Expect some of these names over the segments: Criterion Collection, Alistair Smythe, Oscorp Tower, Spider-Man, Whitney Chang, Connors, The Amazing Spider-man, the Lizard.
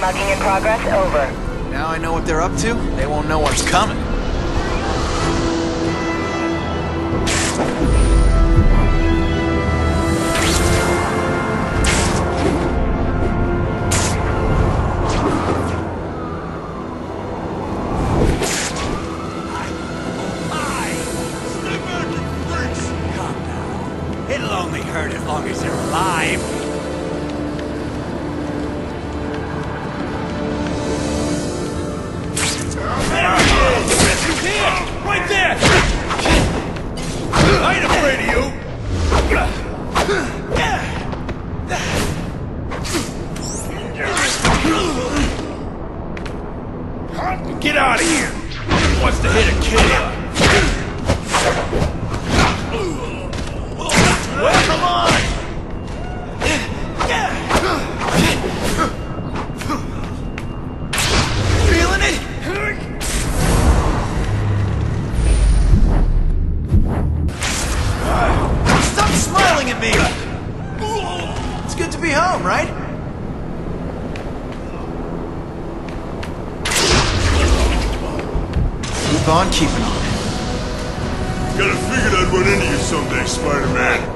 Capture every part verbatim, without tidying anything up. Mugging in progress, over. Now I know what they're up to, they won't know what's coming. On keeping on. Kinda figured I'd run into you someday, Spider-Man.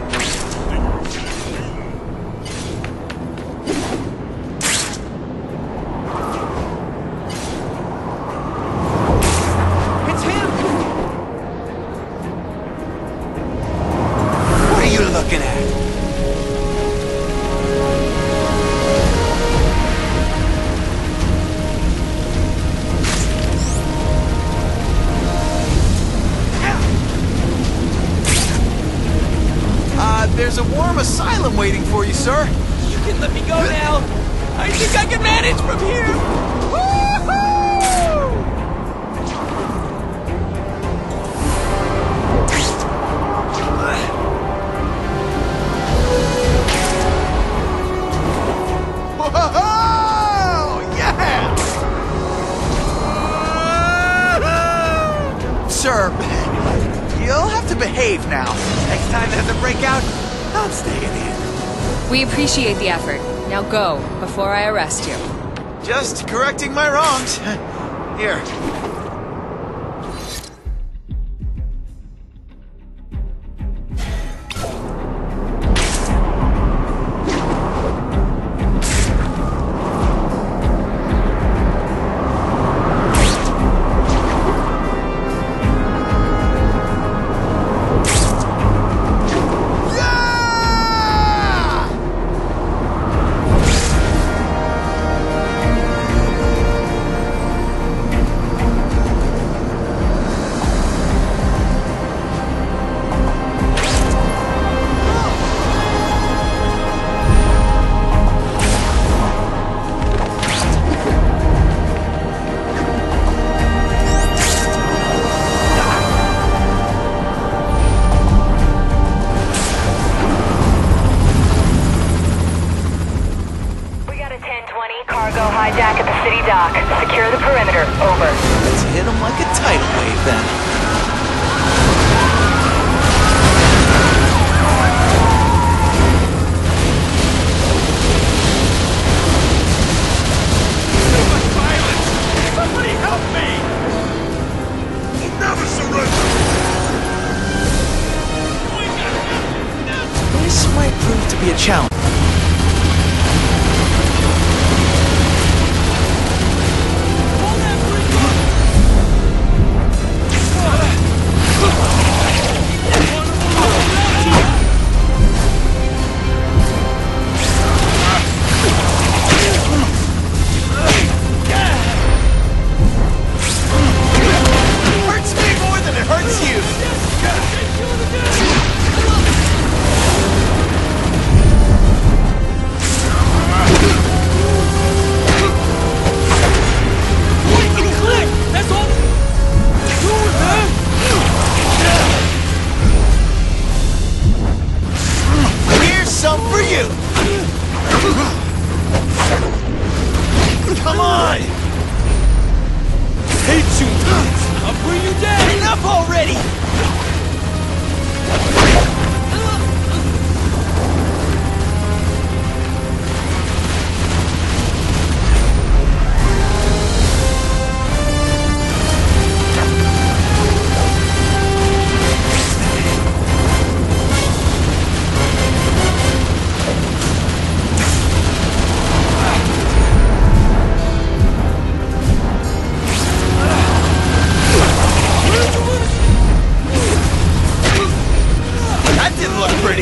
Sir? You can let me go now. I think I can manage from here. Woohoo! Whoa-ho-ho! Yeah! Sir, you'll have to behave now. Next time there's a breakout, I'm staying in. We appreciate the effort. Now go, before I arrest you. Just correcting my wrongs. Here.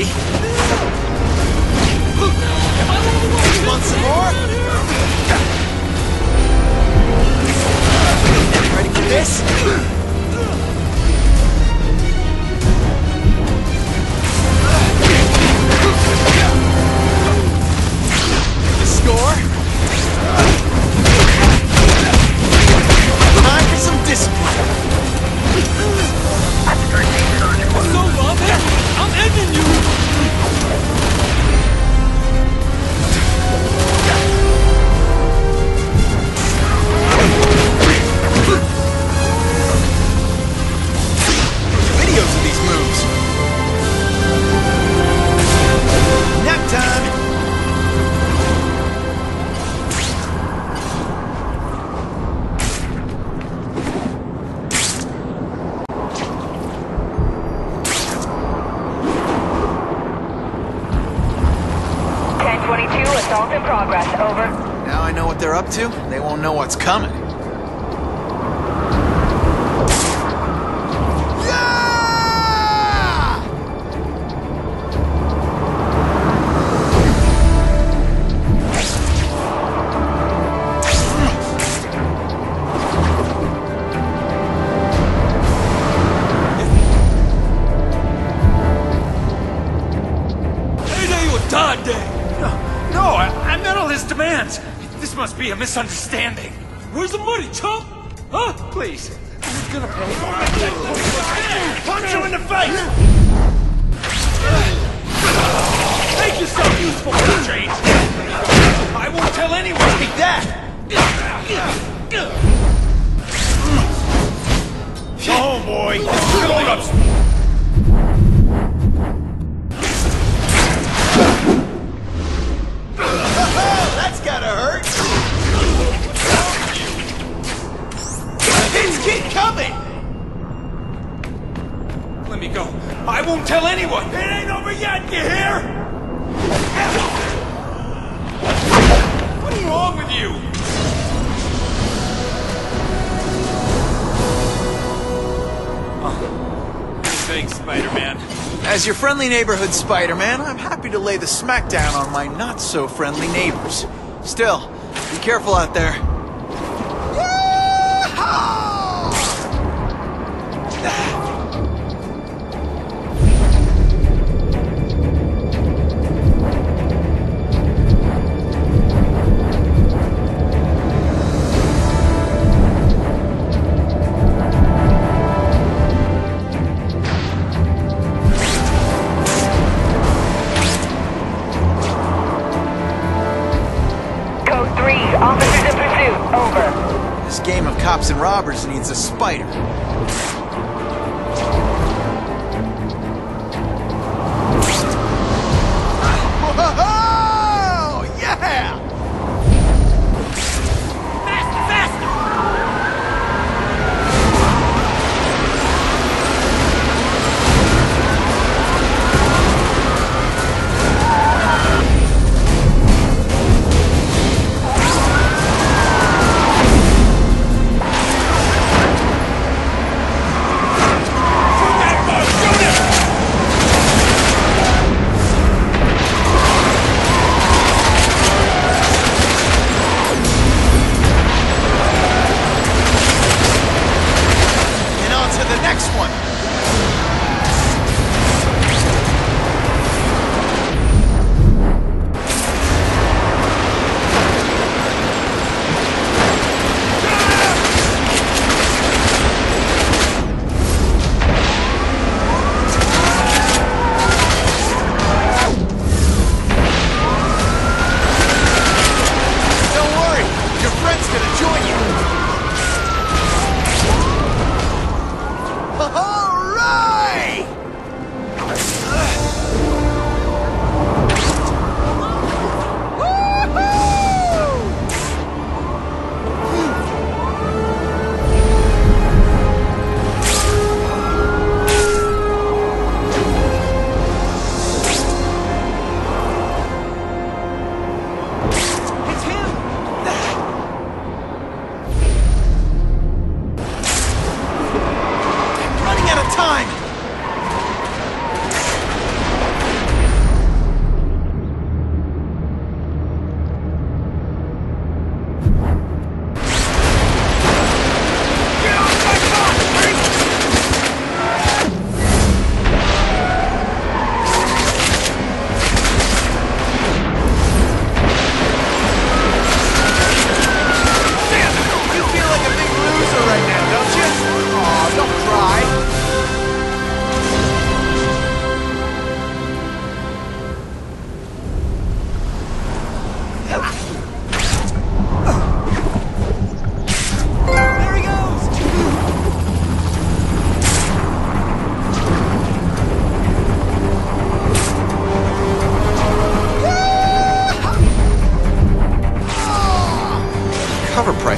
ready? You want some more? Ready for this? The score? Time for some discipline. It's over, I'm ending, I'm ending you! Videos of these moves. Nap time! ten twenty-two, assault in progress, over. Now I know what they're up to, they won't know what's coming. A misunderstanding. Where's the money, chump? Huh? Please. Who's gonna pay? Punch you in the face! Make yourself useful for the change! I won't tell anyone! Take that! Oh boy! Hold up! That's gotta hurt! Keep coming! Let me go. I won't tell anyone! It ain't over yet, you hear? What's wrong with you? Oh. Thanks, Spider-Man. As your friendly neighborhood Spider-Man, I'm happy to lay the smackdown on my not-so-friendly neighbors. Still, be careful out there. Cops and robbers needs a spider. Whoa! Yeah! Faster, faster!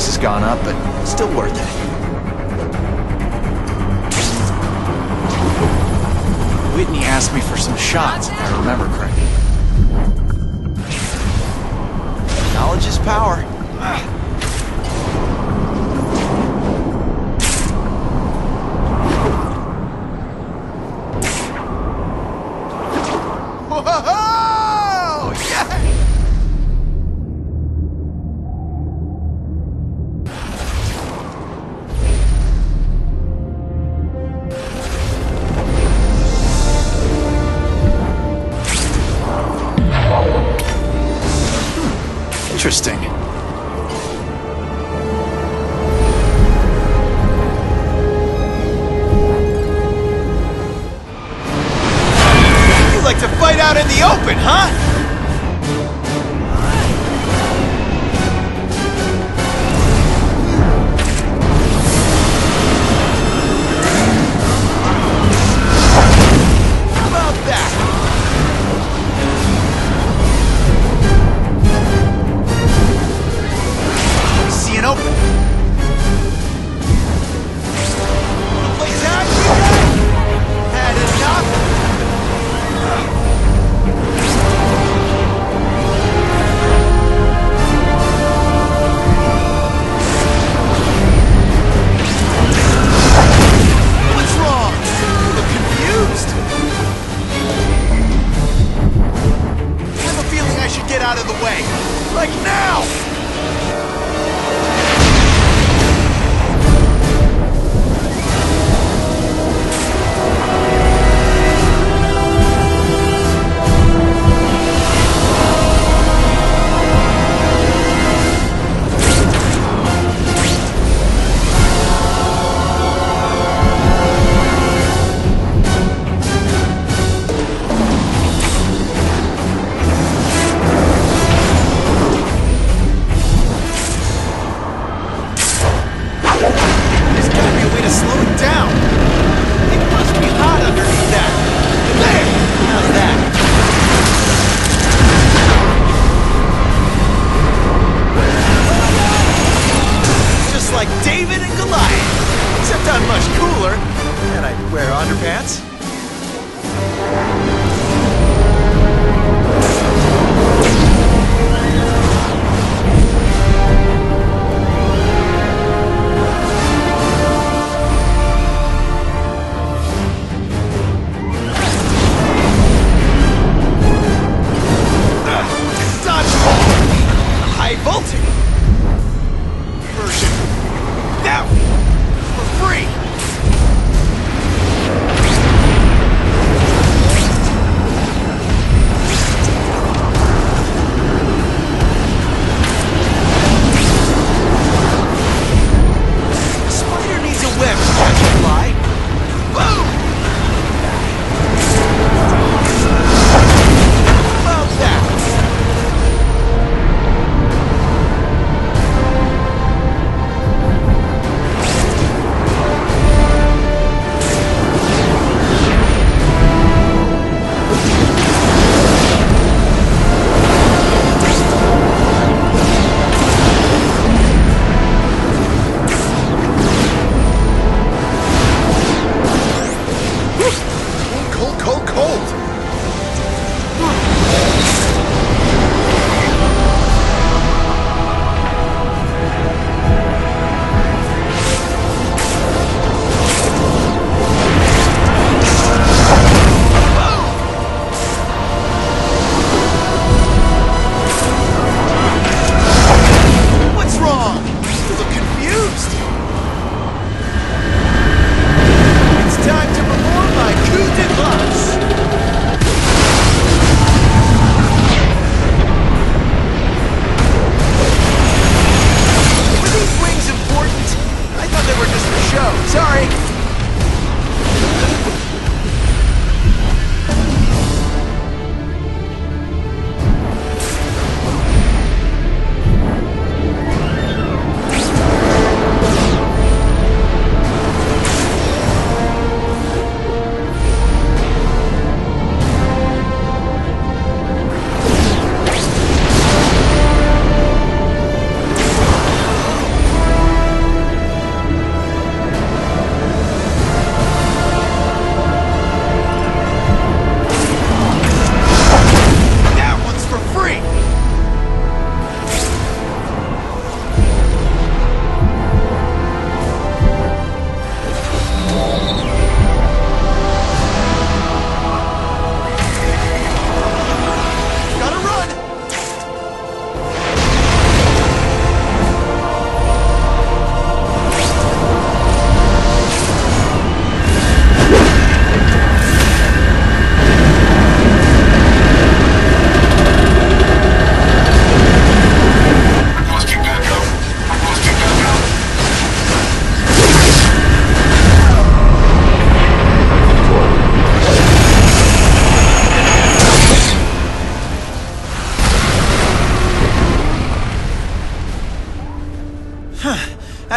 price has gone up, but still worth it. Whitney asked me for some shots, if I remember correctly. Knowledge is power. Ah. Interesting. You like to fight out in the open, huh? Had enough?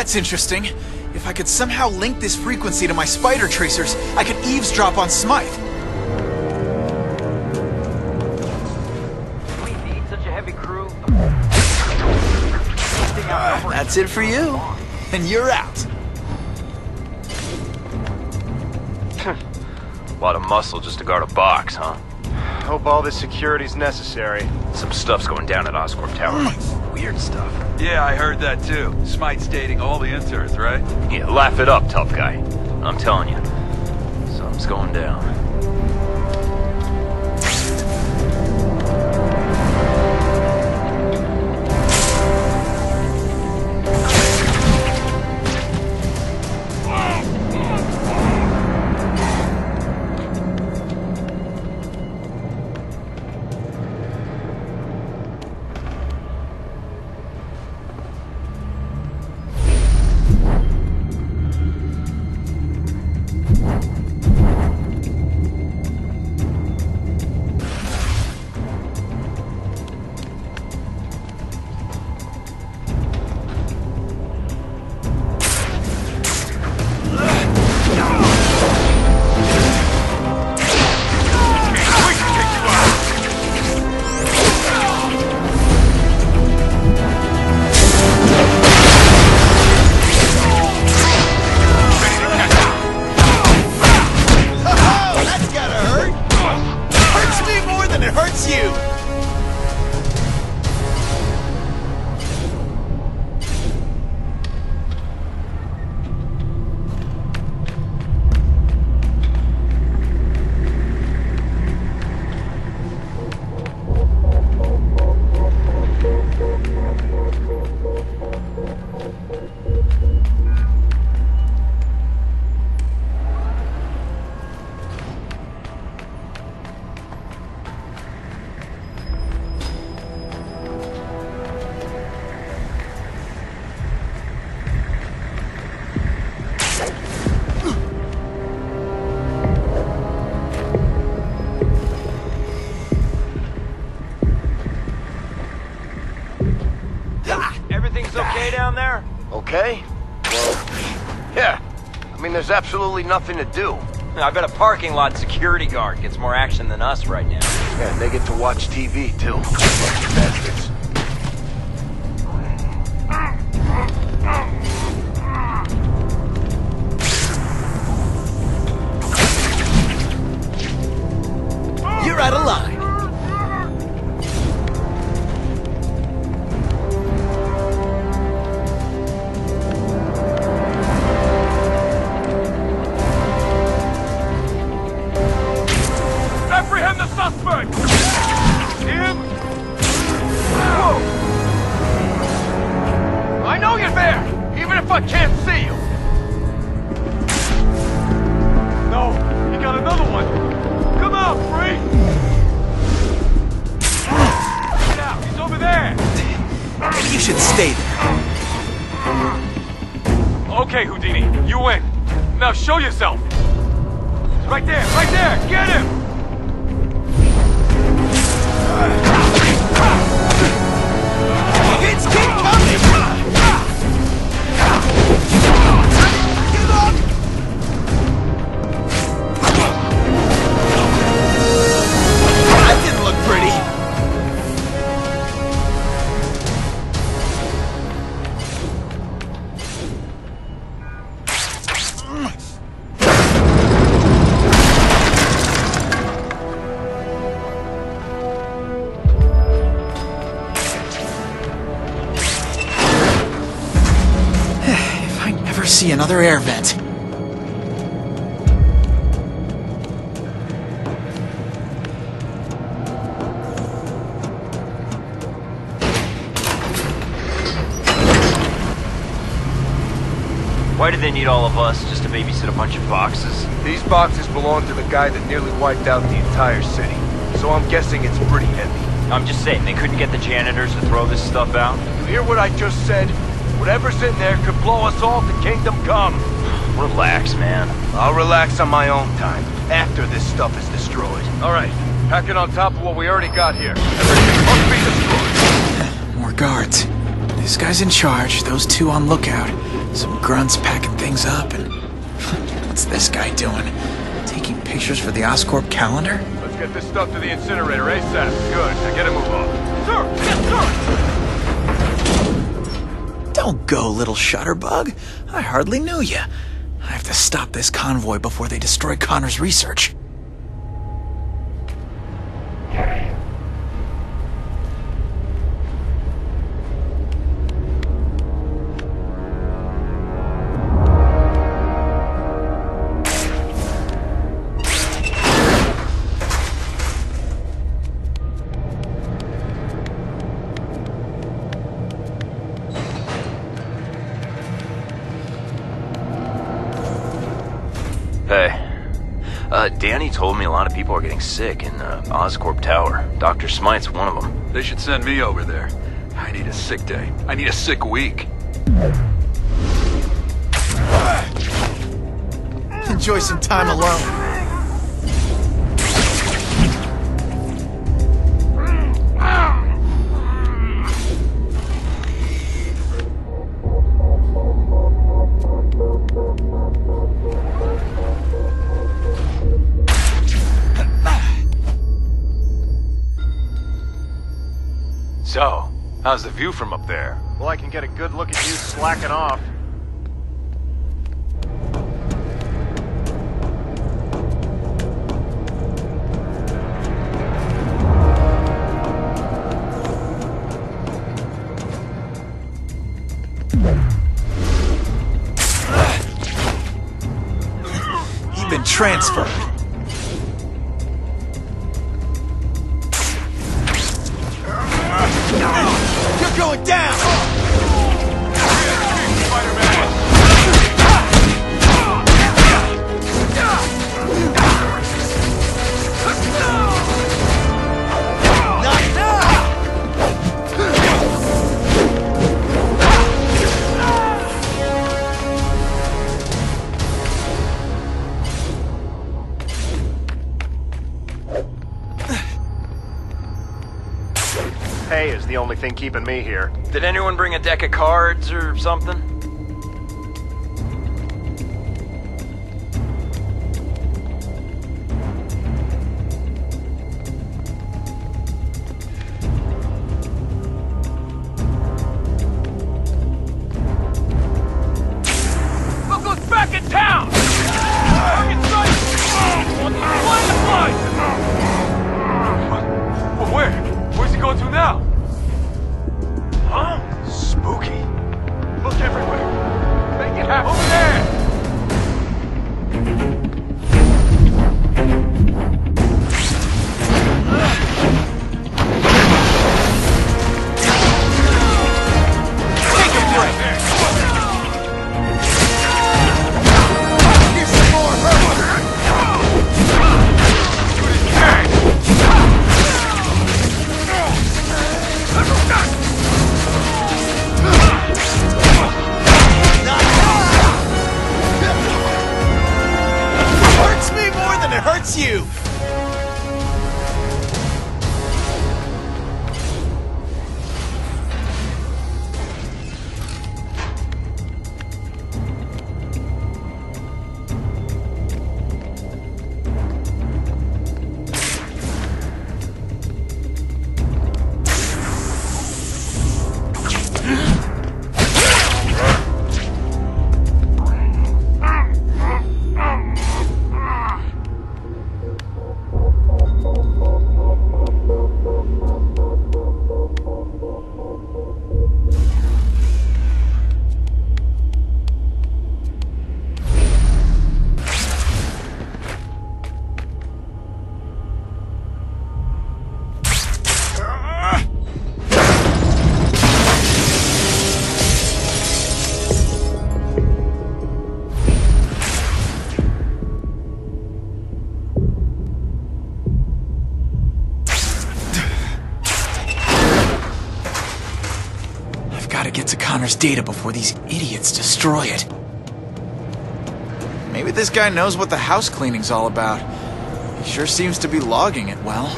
that's interesting. If I could somehow link this frequency to my spider tracers, I could eavesdrop on Smythe. We need such a heavy crew. Uh, that's it for you. And you're out. A lot of muscle just to guard a box, huh? Hope all this security's necessary. Some stuff's going down at Oscorp Tower. Weird stuff. Yeah, I heard that too. Smythe's dating all the interns, right? Yeah, laugh it up, tough guy. I'm telling you, something's going down. Okay? Well, yeah. I mean, there's absolutely nothing to do. I bet a parking lot security guard gets more action than us right now. Yeah, and they get to watch T V, too. Bastards. You're out of line. See another air vent. Why do they need all of us just to babysit a bunch of boxes? These boxes belong to the guy that nearly wiped out the entire city, so I'm guessing it's pretty heavy. I'm just saying, they couldn't get the janitors to throw this stuff out. You hear what I just said? Whatever's in there could blow us all to kingdom come. Relax, man. I'll relax on my own time, after this stuff is destroyed. Alright, pack it on top of what we already got here. Everything must be destroyed. More guards. This guy's in charge, those two on lookout. Some grunts packing things up, and... what's this guy doing? Taking pictures for the Oscorp calendar? Let's get this stuff to the incinerator ASAP. Good, now get a move on. Sir! Yes, sir! Don't go, little shutterbug. I hardly knew you. I have to stop this convoy before they destroy Connors' research. Danny told me a lot of people are getting sick in the Oscorp Tower. Doctor Smythe's one of them. They should send me over there. I need a sick day. I need a sick week. Enjoy some time alone. So, how's the view from up there? Well, I can get a good look at you slacking off. You've been transferred. You're going down! Spider-Man! Pay is the only thing keeping me here. Did anyone bring a deck of cards or something? Look, back in town! Target sight! But where? Where's he going to now? Huh? Spooky. Look everywhere. Make it happen. Over there! Take him right there! Here's some more! Shoot his head! It hurts you! Data before these idiots destroy it. Maybe this guy knows what the house cleaning's all about. He sure seems to be logging it well.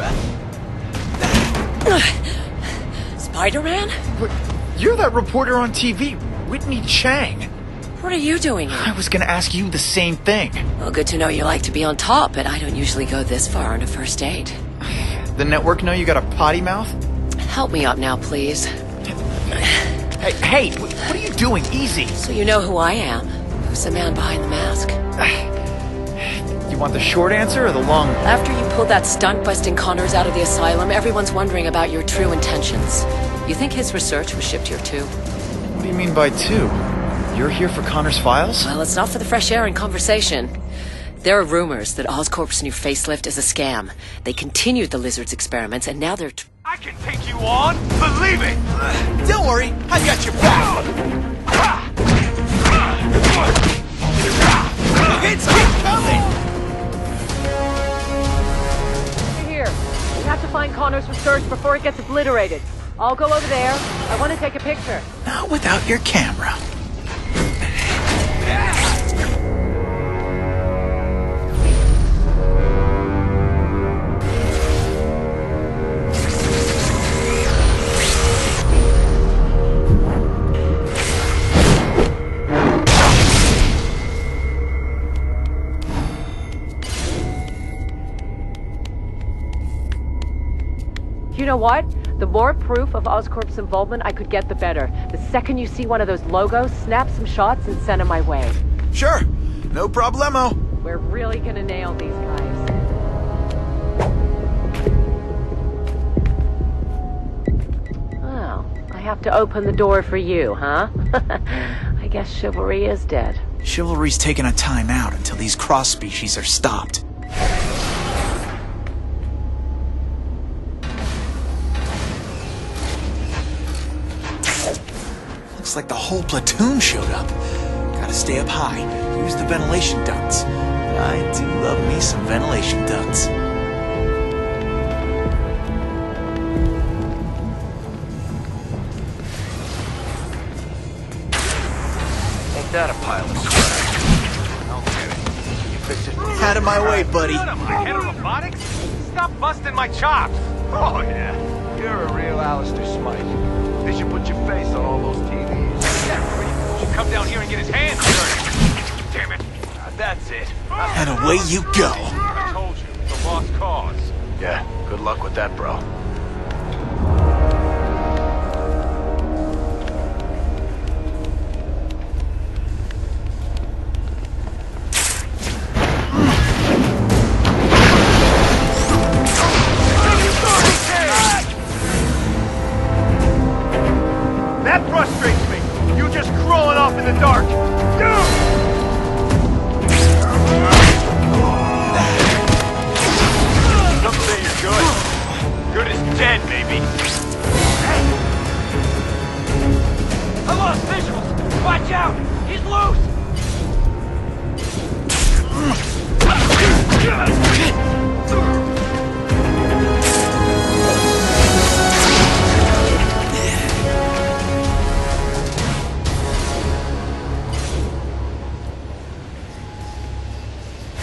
Spider-Man? We're, You're that reporter on T V, Whitney Chang. What are you doing here? I was gonna ask you the same thing. Well, good to know you like to be on top, but I don't usually go this far on a first date. The network know you got a potty mouth? Help me up now, please. Hey, hey, what are you doing? Easy. So you know who I am. Who's the man behind the mask? You want the short answer or the long one? After you pulled that stunt-busting Connors out of the asylum, everyone's wondering about your true intentions. You think his research was shipped here too? What do you mean by two? You're here for Connor's files? Well, it's not for the fresh air and conversation. There are rumors that Oscorp's new facelift is a scam. They continued the Lizard's experiments, and now they're... T I can take you on! Believe it! Don't worry, I got your back! The hits keep coming! Here, we have to find Connor's research before it gets obliterated. I'll go over there. I want to take a picture. Not without your camera. You know what? The more proof of Oscorp's involvement I could get, the better. The second you see one of those logos, snap some shots and send them my way. Sure. No problemo. We're really gonna nail these guys. Oh, I have to open the door for you, huh? I guess chivalry is dead. Chivalry's taking a time out until these cross species are stopped. Looks like the whole platoon showed up. Gotta stay up high, use the ventilation ducts. I do love me some ventilation ducts. Ain't that a pile of crap? I'll get it. You fixed it. Out of my way, buddy. Head of robotics? Stop busting my chops. Oh, yeah. You're a real Alistair Smythe. They should put your face on all those T Vs. That should come down here and get his hands dirty. Damn it. Now, that's it. And away you go. I told you, it's a lost cause. Yeah, good luck with that, bro.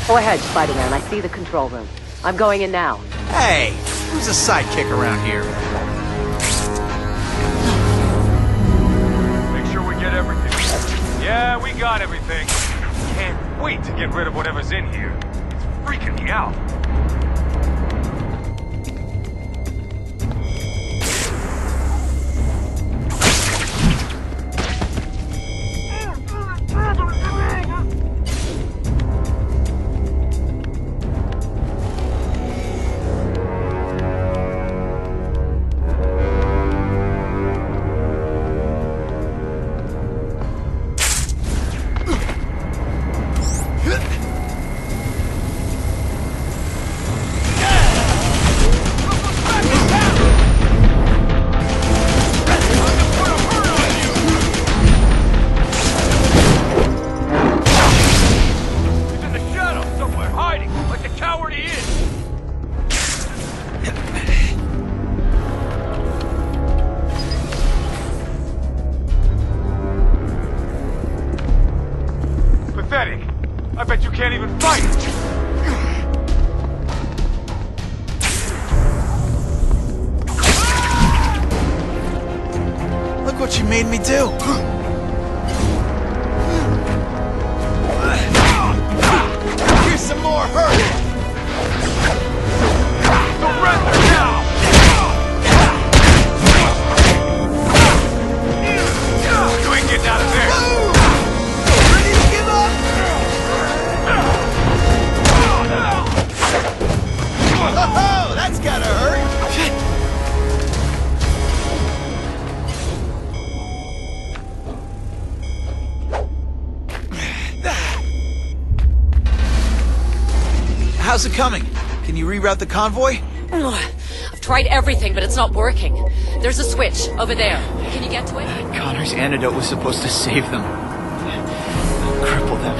Go ahead, Spider-Man. I see the control room. I'm going in now. Hey, who's a sidekick around here? Make sure we get everything. Yeah, we got everything. Can't wait to get rid of whatever's in here. It's freaking me out. made me do. Here's some more hurt. Surrender now! You ain't getting out of there! Ready to give up? Oh, that's gotta hurt! Shit! How's it coming? Can you reroute the convoy? I've tried everything, but it's not working. There's a switch over there. Can you get to it? Connor's antidote was supposed to save them. Cripple them.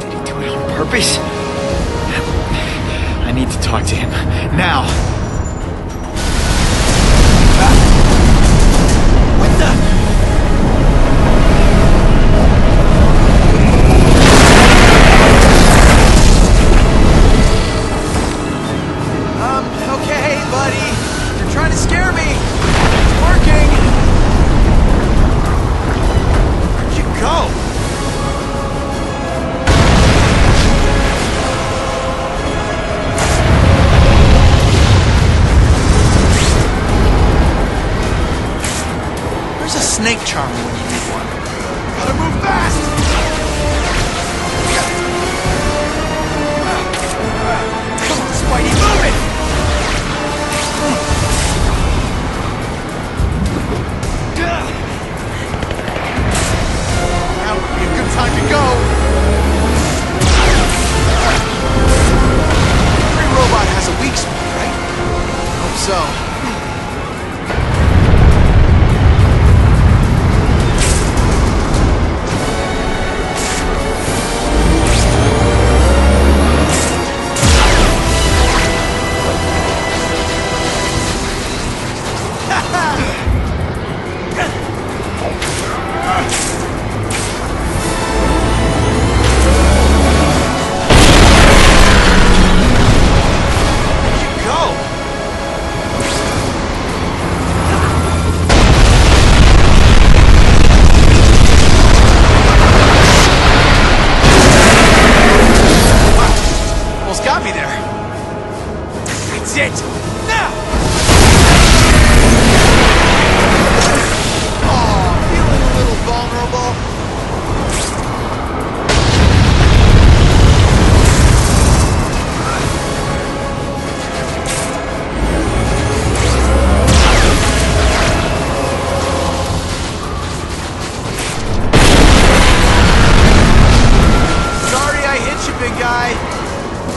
Did he do it on purpose? I need to talk to him. Now! What the... Snake charmer when you need one. Gotta move fast! Come on, Spidey, move it! Now would be a good time to go! Every robot has a weak spot, right? Hope so.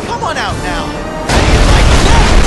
Come on out now. How do you like that?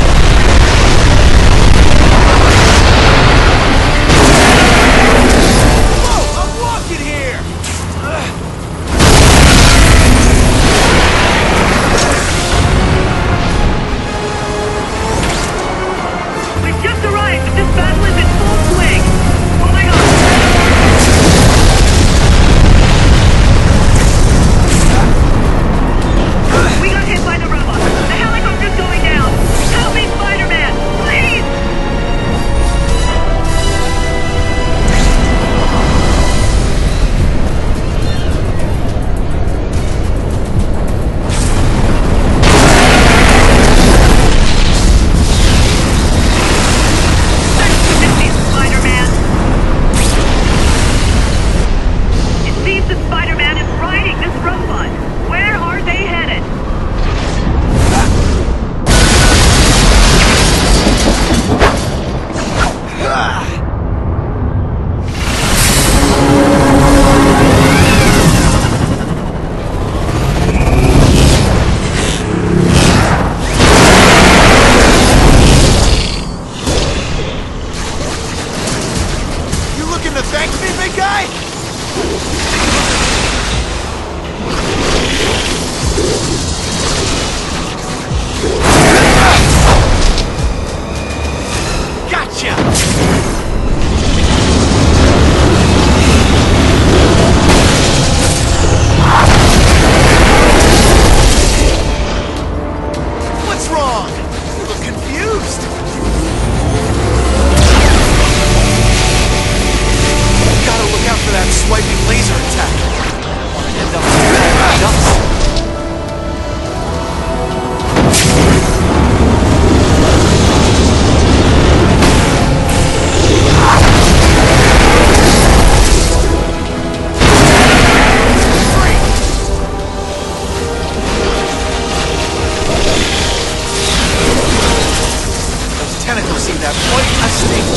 are quite a snake.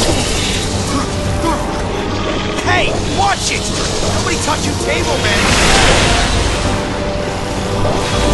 Hey, watch it! Nobody touching table, man.